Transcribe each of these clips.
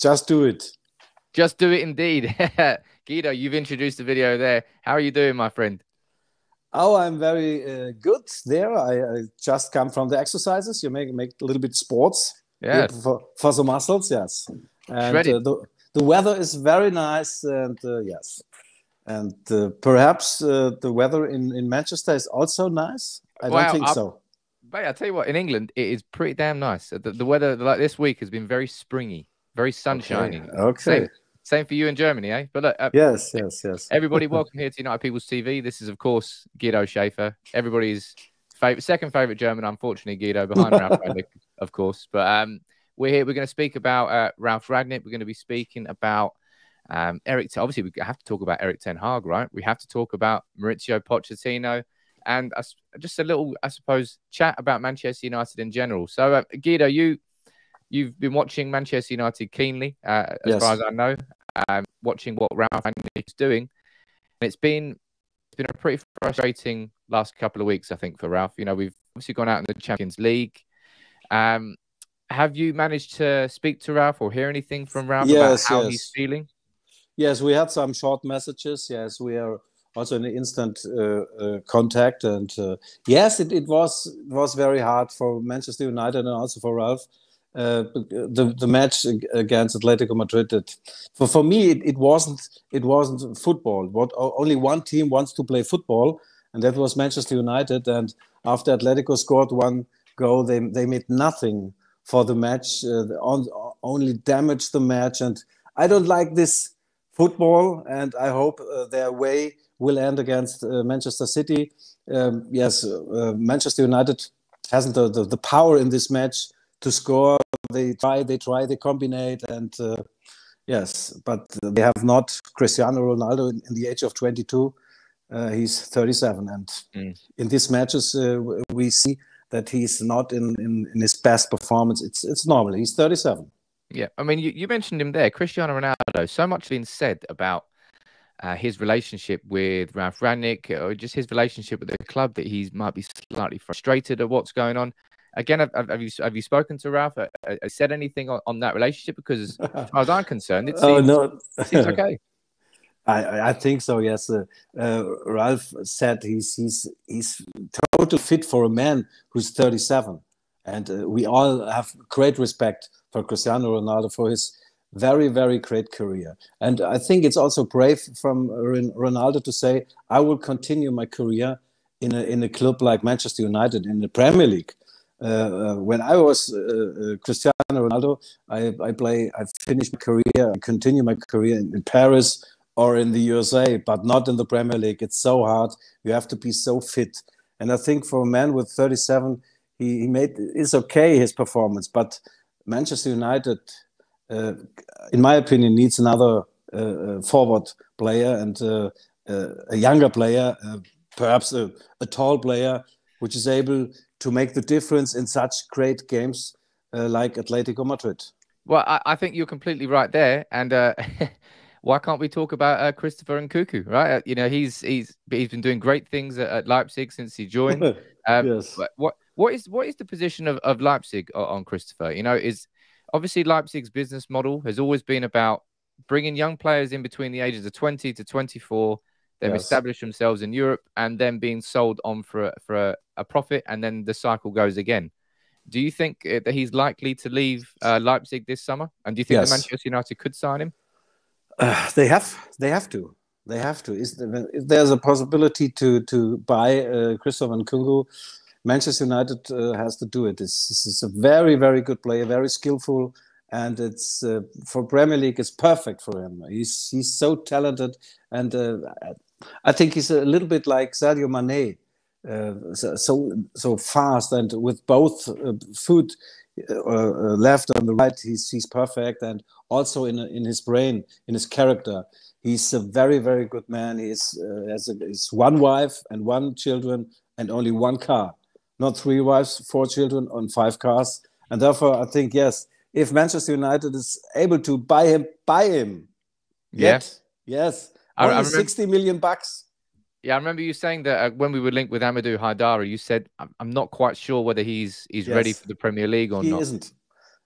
Just do it. Just do it indeed. Guido, you've introduced the video there. How are you doing, my friend? Oh, I'm very good there. I just come from the exercises. You make a little bit sports. Yes. For the muscles, yes. And the weather is very nice. And yes. And perhaps the weather in Manchester is also nice. I don't think so. But I'll tell you what, in England, it is pretty damn nice. The weather like this week has been very springy, very sunshiny. Okay. Same for you in Germany, eh? But look, yes. Everybody, welcome here to United People's TV. This is, of course, Guido Schaefer. Everybody's second favorite German, unfortunately, Guido, behind Ralf Rangnick, of course. But we're here. We're going to speak about Ralf Rangnick. We're going to be speaking about Erik. Obviously, we have to talk about Erik Ten Hag, right? We have to talk about Mauricio Pochettino. And just a little, I suppose, chat about Manchester United in general. So, Guido, you've been watching Manchester United keenly, as far as I know, watching what Ralf Rangnick is doing. And it's been a pretty frustrating last couple of weeks, I think, for Ralf. You know, we've obviously gone out in the Champions League. Have you managed to speak to Ralf or hear anything from Ralf about how he's feeling? Yes, we had some short messages. Yes, we are also in instant contact. And yes, it was very hard for Manchester United and also for Ralf. The match against Atletico Madrid. For me, it wasn't football. Only one team wants to play football, and that was Manchester United. And after Atletico scored one goal, they made nothing for the match. Only damaged the match. And I don't like this football. And I hope their way will end against Manchester City. Manchester United hasn't the power in this match to score. They try, they combinate, and but they have not Cristiano Ronaldo in the age of 22. He's 37, and in these matches we see that he's not in his best performance. It's normal. He's 37. Yeah, I mean, you mentioned him there, Cristiano Ronaldo. So much being said about his relationship with Ralf Rangnick, or just his relationship with the club, that he might be slightly frustrated at what's going on. Again, have you spoken to Ralf? Have you said anything on that relationship? Because as far as I'm concerned, it seems okay. I think so, yes. Ralf said he's totally fit for a man who's 37. And we all have great respect for Cristiano Ronaldo for his very, very great career. And I think it's also brave from Ronaldo to say, I will continue my career in a club like Manchester United in the Premier League. When I was Cristiano Ronaldo, I finished my career, I continue my career in Paris or in the USA, but not in the Premier League. It's so hard. You have to be so fit. And I think for a man with 37, it's okay, his performance. But Manchester United, in my opinion, needs another forward player and a younger player, perhaps a tall player, which is able to make the difference in such great games like Atletico Madrid. Well, I think you're completely right there. And why can't we talk about Christopher Nkunku, right? You know, he's been doing great things at Leipzig since he joined. Yes. What is the position of Leipzig on Christopher? You know, is obviously Leipzig's business model has always been about bringing young players in between the ages of 20 to 24. They've established themselves in Europe and then being sold on for a profit, and then the cycle goes again. Do you think that he's likely to leave Leipzig this summer? And do you think that Manchester United could sign him? They have to. If there's a possibility to buy Christopher Nkunku, Manchester United has to do it. This is a very, very good player, very skillful. And it's for Premier League, it's perfect for him. He's so talented, and I think he's a little bit like Sadio Mane, so fast, and with both foot left and the right, he's perfect. And also in his brain, in his character, he's a very, very good man. He has one wife and one children and only one car, not three wives, four children, and five cars. And therefore, I think yes. If Manchester United is able to buy him. Yes. Yeah. Yes. Only I remember, $60 million. Yeah, I remember you saying that when we were linked with Amadou Haidara, you said, I'm not quite sure whether he's ready for the Premier League or not. He isn't.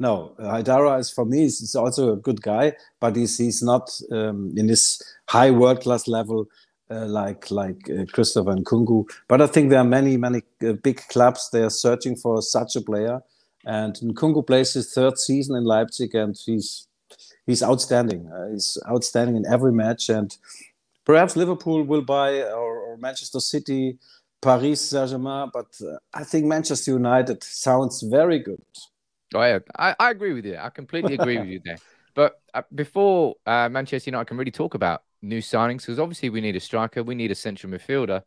No, Haidara is, for me, is also a good guy, but he's not in this high world-class level like Christopher Nkunku. But I think there are many big clubs. They are searching for such a player. And Nkunku plays his third season in Leipzig, and he's outstanding. He's outstanding in every match. And perhaps Liverpool will buy, or Manchester City, Paris Saint Germain. But I think Manchester United sounds very good. I agree with you. I completely agree with you there. But before Manchester United can really talk about new signings, because obviously we need a striker, we need a central midfielder.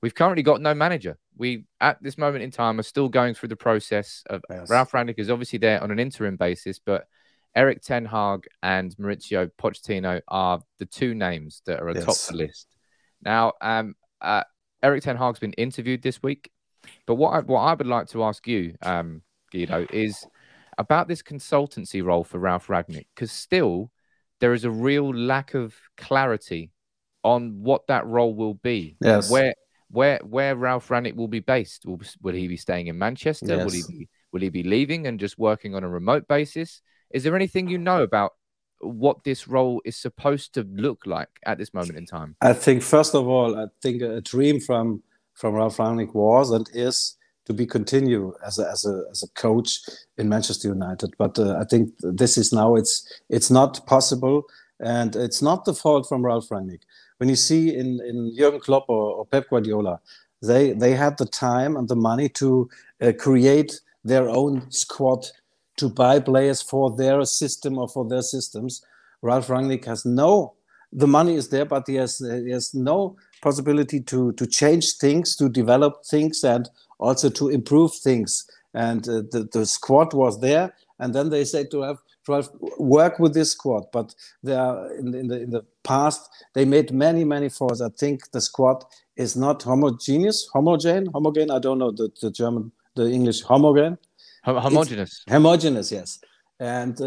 We've currently got no manager. We, at this moment in time, are still going through the process of Ralf Rangnick is obviously there on an interim basis, but Erik Ten Hag and Mauricio Pochettino are the two names that are atop the list. Now, Erik Ten Hag's been interviewed this week, but what I would like to ask you, Guido, is about this consultancy role for Ralf Rangnick, because still there is a real lack of clarity on what that role will be. Yes. Where Ralf Rangnick will be based. Will he be staying in Manchester? Yes. Will he be leaving and just working on a remote basis? Is there anything you know about what this role is supposed to look like at this moment in time? I think, first of all, I think a dream from Ralf Rangnick was and is to be continue as a coach in Manchester United, but I think this is now it's not possible, and it's not the fault from Ralf Rangnick. When you see in Jürgen Klopp or Pep Guardiola, they had the time and the money to create their own squad, to buy players for their system or for their systems. Ralf Rangnick has no. The money is there, but he has no possibility to change things, to develop things, and also to improve things. And the squad was there, and then they said to have work with this squad. But they are in the past they made many faults. I think the squad is not homogeneous. I don't know the English homogene. Homogeneous. Homogeneous, yes. And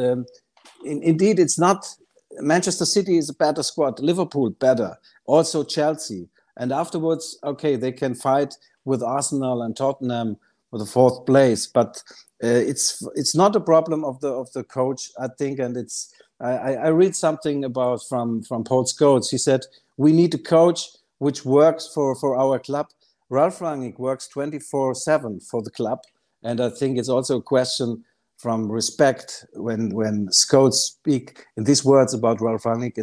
indeed, it's not. Manchester City is a better squad, Liverpool better, also Chelsea. And afterwards, okay, they can fight with Arsenal and Tottenham for the fourth place. But it's not a problem of the coach, I think. And it's I read something about from Paul Scholes. He said, we need a coach which works for our club. Ralf Rangnick works 24/7 for the club. And I think it's also a question from respect when Scholes speak in these words about Ralf Rangnick.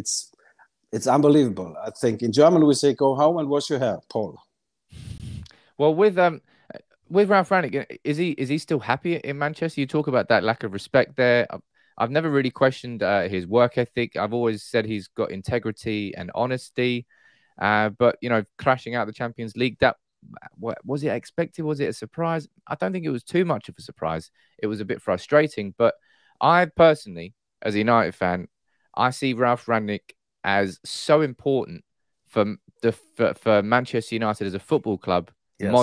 It's unbelievable. I think in German we say, go home and wash your hair, Paul. Well, with Ralf Rangnick, is he still happy in Manchester? You talk about that lack of respect there. I've never really questioned his work ethic. I've always said he's got integrity and honesty. But you know, crashing out the Champions League, that was it expected? Was it a surprise? I don't think it was too much of a surprise. It was a bit frustrating, but I personally, as a United fan, I see Ralf Rangnick as so important for Manchester United as a football club. Yes.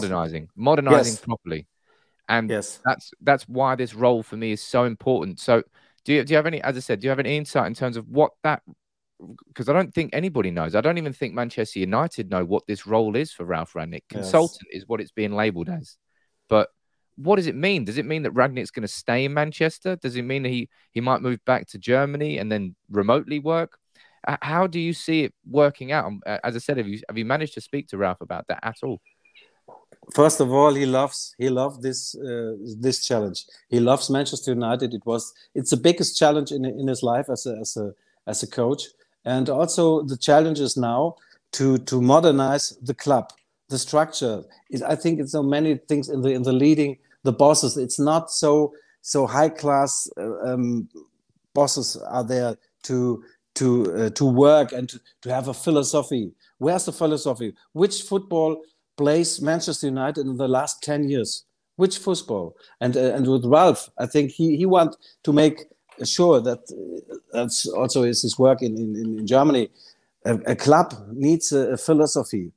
Modernizing yes. properly, and yes. that's why this role for me is so important. So do you have any? As I said, do you have any insight in terms of what that? Because I don't think anybody knows. I don't even think Manchester United know what this role is for Ralf Rangnick. Consultant is what it's being labelled as. But what does it mean? Does it mean that Rangnick's going to stay in Manchester? Does it mean that he might move back to Germany and then remotely work? How do you see it working out? As I said, have you managed to speak to Ralf about that at all? First of all, he loved this challenge. He loves Manchester United. It's the biggest challenge in his life as a coach. And also the challenge is now to modernize the club, the structure. I think it's so many things in the leading, the bosses. It's not so high class bosses are there to work and to have a philosophy. Where's the philosophy? Which football plays Manchester United in the last 10 years? Which football? And with Ralf, I think he wants to make sure that that's also is his work in Germany. A club needs a philosophy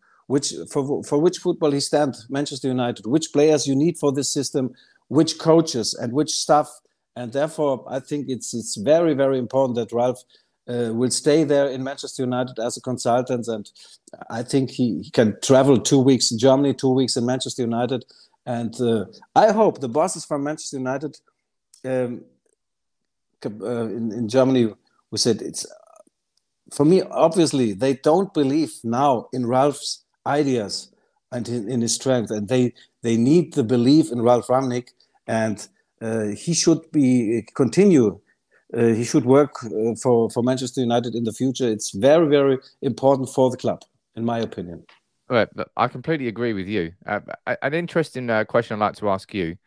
for which football he stands, Manchester United, which players you need for this system, which coaches and which staff. And therefore, I think it's very, very important that Ralf will stay there in Manchester United as a consultant. And I think he can travel 2 weeks in Germany, 2 weeks in Manchester United. And I hope the bosses from Manchester United in Germany who said it's, for me, obviously, they don't believe now in Ralf's ideas and in his strength, and they need the belief in Ralf Rangnick, and he should be continue. He should work for Manchester United in the future. It's very, very important for the club, in my opinion. Well, I completely agree with you. An interesting question I'd like to ask you.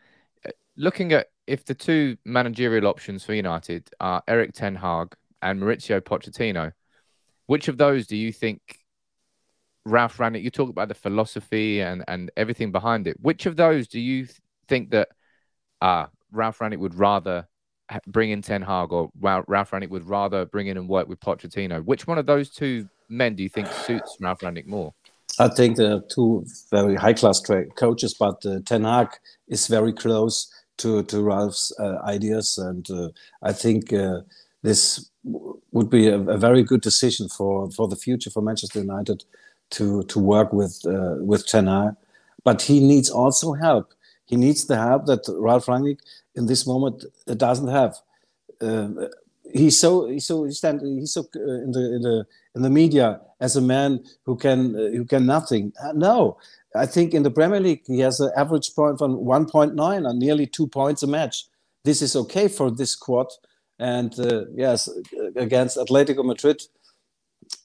Looking at if the two managerial options for United are Erik Ten Hag and Mauricio Pochettino, which of those do you think Ralf Rangnick, you talk about the philosophy and everything behind it. Which of those do you think that Ralf Rangnick would rather bring in Ten Hag, or Ralf Rangnick would rather bring in and work with Pochettino? Which one of those two men do you think suits Ralf Rangnick more? I think there are two very high-class coaches, but Ten Hag is very close to Ralf's ideas, and I think this would be a very good decision for the future for Manchester United to work with Ten Hag. But he needs also help. He needs the help that Ralf Rangnick in this moment doesn't have. He's so in the media as a man who can nothing. No, I think in the Premier League he has an average point from 1.9 and nearly 2 points a match. This is okay for this squad, and yes, against Atletico Madrid,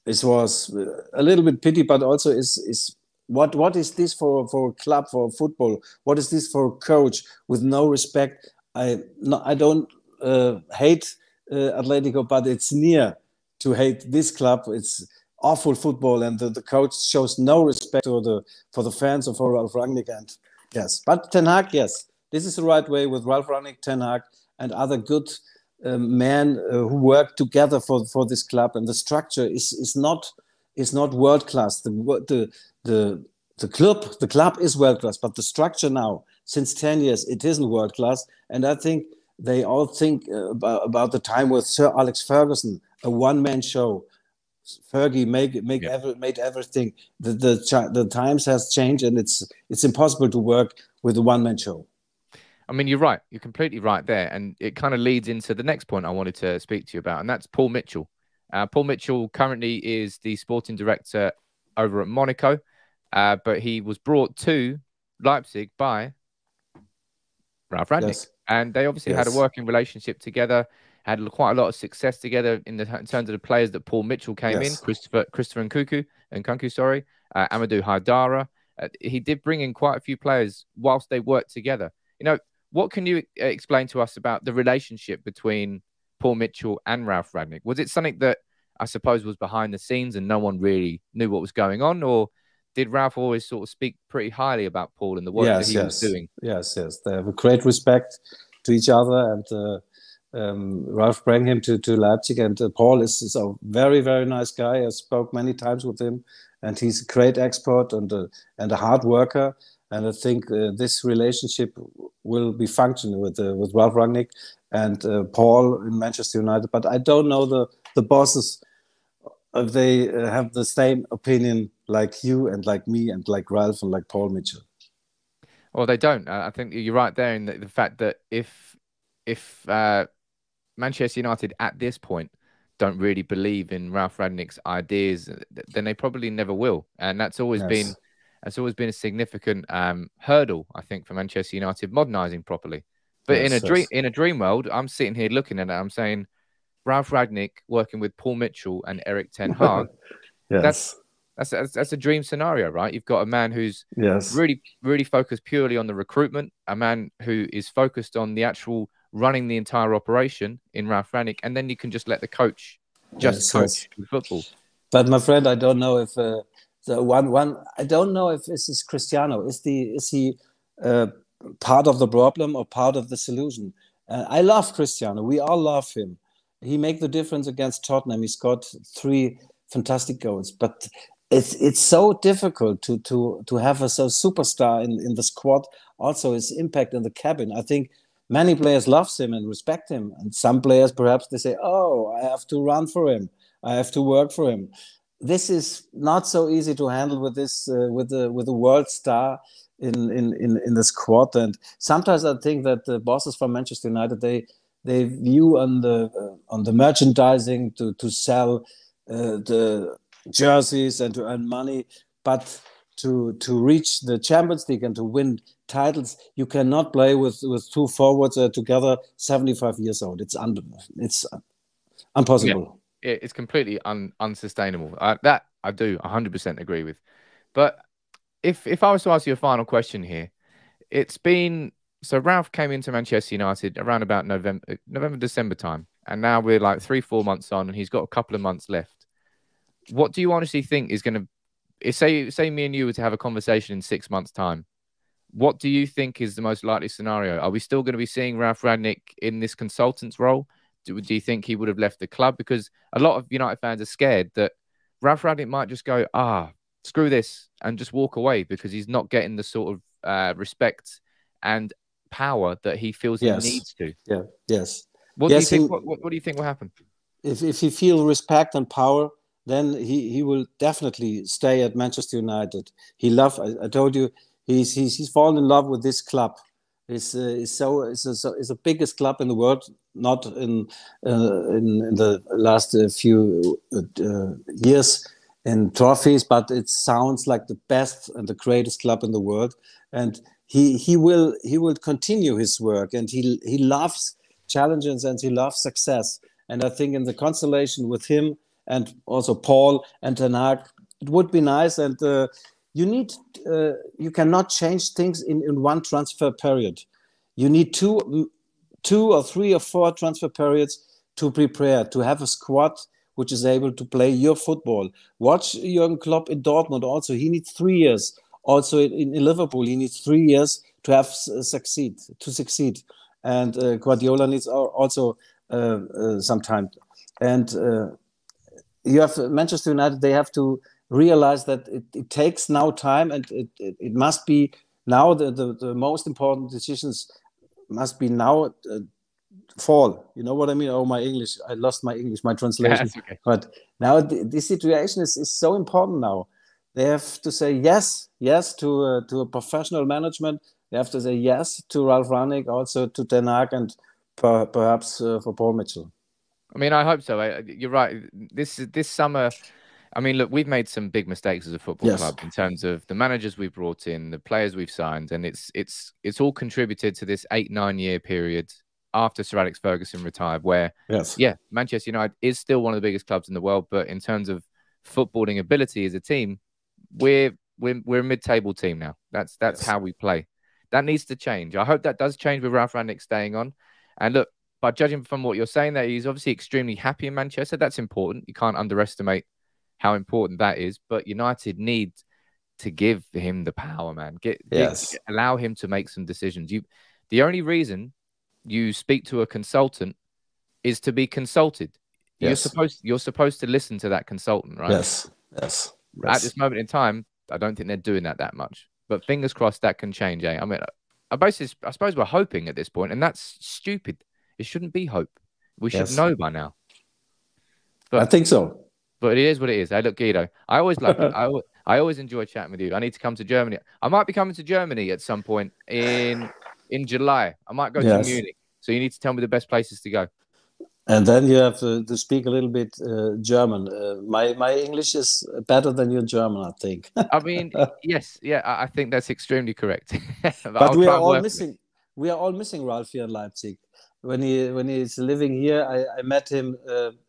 it was a little bit pity, but also is. What is this for a club, for football? What is this for a coach with no respect? I don't hate Atletico, but it's near to hate this club. It's awful football, and the coach shows no respect for the fans or for Ralf Rangnick. And yes, but Ten Hag, yes, this is the right way with Ralf Rangnick, Ten Hag, and other good men who work together for this club. And the structure is not world class. The club is world class, but the structure now, since 10 years, it isn't world class. And I think they all think about the time with Sir Alex Ferguson, a one-man show. Fergie made everything. The times has changed, and it's impossible to work with a one-man show. I mean, you're right. You're completely right there, and it kind of leads into the next point I wanted to speak to you about, and that's Paul Mitchell. Paul Mitchell currently is the sporting director over at Monaco, but he was brought to Leipzig by Ralf Rangnick. Yes. And they obviously had a working relationship together, had quite a lot of success together in terms of the players that Paul Mitchell came in, Christopher Nkunku, sorry, Amadou Haidara. He did bring in quite a few players whilst they worked together. You know, what can you explain to us about the relationship between Paul Mitchell and Ralf Rangnick? Was it something that I suppose was behind the scenes and no one really knew what was going on, or did Ralf always sort of speak pretty highly about Paul and the work that he was doing? Yes. They have a great respect to each other, and Ralf brought him to Leipzig, and Paul is a very, very nice guy. I spoke many times with him, and he's a great expert and a hard worker. And I think this relationship will be functioning with Ralf Rangnick and Paul in Manchester United. But I don't know the bosses, if they have the same opinion like you and like me and like Ralf and like Paul Mitchell. Well, they don't. I think you're right there in the fact that if Manchester United at this point don't really believe in Ralf Rangnick's ideas, then they probably never will. And that's always been... It's always been a significant hurdle, I think, for Manchester United modernising properly. But in a dream world, I'm sitting here looking at it. I'm saying Ralf Rangnick working with Paul Mitchell and Erik Ten Hag. That's a dream scenario, right? You've got a man who's really focused purely on the recruitment, a man who is focused on the actual running the entire operation in Ralf Rangnick, and then you can just let the coach coach football. But my friend, I don't know if. The one I don't know if this is Cristiano. Is he part of the problem or part of the solution? I love Cristiano. We all love him. He made the difference against Tottenham. He scored 3 fantastic goals. But it's so difficult to have a superstar in the squad. Also, his impact in the cabin. I think many players love him and respect him. And some players perhaps they say, "Oh, I have to run for him. I have to work for him." This is not so easy to handle with this with the world star in the squad, and sometimes I think that the bosses from Manchester United they they view on the merchandising to sell the jerseys and to earn money, but to reach the Champions League and to win titles, you cannot play with two forwards together 75 years old. It's impossible. Yeah, it's completely unsustainable. That I do 100% agree with. But if I was to ask you a final question here, it's been so Ralf came into Manchester United around about November, December time, and now we're like 3-4 months on, and he's got a couple of months left. What do you honestly think is going to Say me and you were to have a conversation in 6 months' time, what do you think is the most likely scenario? Are we still going to be seeing Ralf Rangnick in this consultant's role? Do you think he would have left the club? Because a lot of United fans are scared that Ralf Rangnick might just go, screw this, and just walk away because he's not getting the sort of respect and power that he feels he needs to. Yeah, yes. What do you think will happen? If he feels respect and power, then he will definitely stay at Manchester United. I told you, he's fallen in love with this club. It's the biggest club in the world. Not in the last few years in trophies, but it sounds like the best and the greatest club in the world. And he will continue his work. And he loves challenges and he loves success. And I think in the constellation with him, and also Paul and Ten Hag, it would be nice. And you cannot change things in one transfer period. You need two or three or four transfer periods to prepare, to have a squad which is able to play your football. Watch Jürgen Klopp in Dortmund also. He needs 3 years. Also in Liverpool, he needs 3 years to have succeed. And Guardiola needs also some time. And you have Manchester United, they have to realize that it takes now time, and it must be now the most important decisions must be now fall. You know what I mean? Oh, my English. I lost my English, my translation. Yeah, okay. But now the situation is so important now. They have to say yes to a professional management. They have to say yes to Ralf Rangnick, also to Ten Hag, and perhaps for Paul Mitchell. I mean, I hope so. You're right. This summer, I mean, look, we've made some big mistakes as a football club in terms of the managers we've brought in, the players we've signed, and it's all contributed to this 8-9 year period after Sir Alex Ferguson retired, where Manchester United is still one of the biggest clubs in the world, but in terms of footballing ability as a team, we're a mid-table team now. That's how we play. That needs to change. I hope that does change with Ralf Rangnick staying on. And look, by judging from what you're saying, that he's obviously extremely happy in Manchester. That's important. You can't underestimate how important that is. But United need to give him the power, man. Allow him to make some decisions. The only reason you speak to a consultant is to be consulted. Yes. You're supposed to listen to that consultant, right? Yes. At this moment in time, I don't think they're doing that much. But fingers crossed that can change, eh? I mean, I suppose we're hoping at this point, and that's stupid. It shouldn't be hope. We should know by now. But, I think so. But it is what it is. Hey, look, Guido, I always like it. I always enjoy chatting with you. I need to come to Germany. I might be coming to Germany at some point in July. I might go to Munich. So you need to tell me the best places to go. And then you have to speak a little bit German. My English is better than your German, I think. I mean, I think that's extremely correct. but we are all missing Ralf here in Leipzig. When he's living here, I met him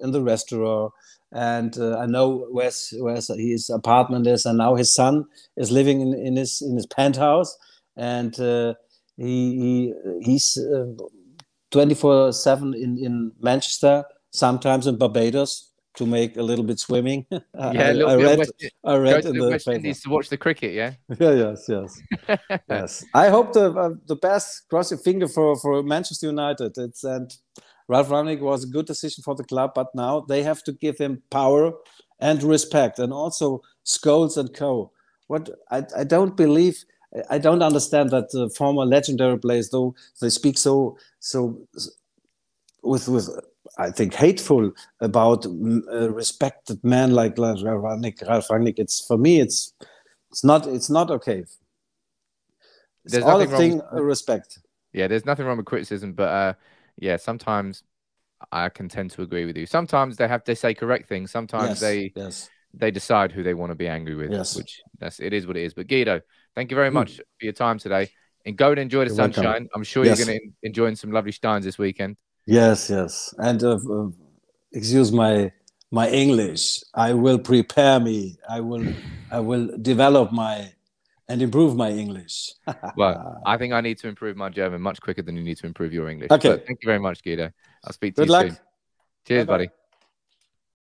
in the restaurant, and I know where his apartment is. And now his son is living in his penthouse, and he's 24/7 in Manchester, sometimes in Barbados to make a little bit swimming. I read in the West Indies to watch the cricket. Yes. I hope the best. Cross your finger for Manchester United. And Ralf Rangnick was a good decision for the club, but now they have to give him power and respect, and also Scholes and co. What I don't believe. I don't understand that the former legendary players, though they speak so with I think hateful about respected men like Ralf Rangnick. For me, it's not okay. There's all a thing respect. Yeah, there's nothing wrong with criticism, but yeah, sometimes I can tend to agree with you. Sometimes they have, they say correct things. Sometimes they decide who they want to be angry with, which it is what it is. But Guido, thank you very much for your time today, and go and enjoy the sunshine. Welcome. I'm sure you're going to enjoy some lovely steins this weekend. Yes, yes. And excuse my English. I will prepare me. I will develop my and improve my English. Well, I think I need to improve my German much quicker than you need to improve your English. Okay. But thank you very much, Guido. I'll speak to you soon. Good luck. Cheers, buddy.